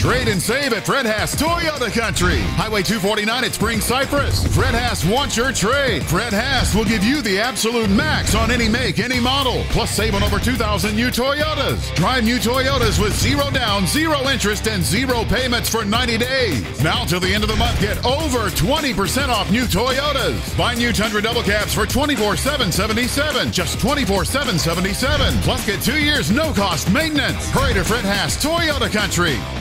Trade and save at Fred Haas Toyota Country. Highway 249 at Spring Cypress. Fred Haas wants your trade. Fred Haas will give you the absolute max on any make, any model. Plus save on over 2,000 new Toyotas. Drive new Toyotas with zero down, zero interest, and zero payments for 90 days. Now till the end of the month, get over 20% off new Toyotas. Buy new Tundra double cabs for $24,777. Just $24,777. Plus get 2 years no cost maintenance. Hurry to Fred Haas Toyota Country.